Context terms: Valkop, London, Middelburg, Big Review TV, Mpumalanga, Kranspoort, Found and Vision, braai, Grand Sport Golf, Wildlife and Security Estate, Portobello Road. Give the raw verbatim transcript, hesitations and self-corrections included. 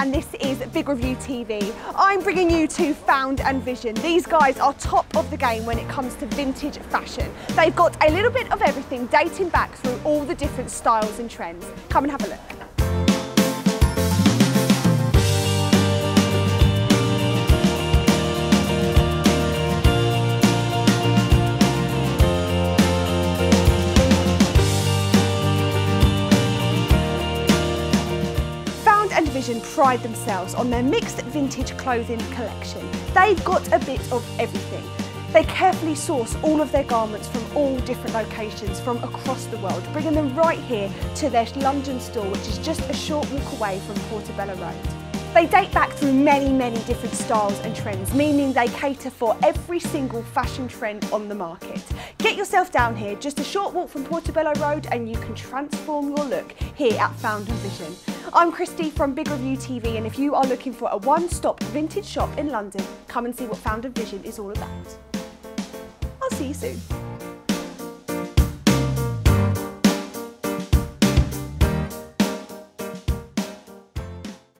and this is Big Review T V. I'm bringing you to Found and Vision. These guys are top of the game when it comes to vintage fashion. They've got a little bit of everything dating back through all the different styles and trends. Come and have a look. Vision pride themselves on their mixed vintage clothing collection. They've got a bit of everything. They carefully source all of their garments from all different locations from across the world, bringing them right here to their London store, which is just a short walk away from Portobello Road. They date back through many, many different styles and trends, meaning they cater for every single fashion trend on the market. Get yourself down here, just a short walk from Portobello Road, and you can transform your look here at Found and Vision. I'm Christy from Big Review T V, and if you are looking for a one-stop vintage shop in London, come and see what Found and Vision is all about. I'll see you soon.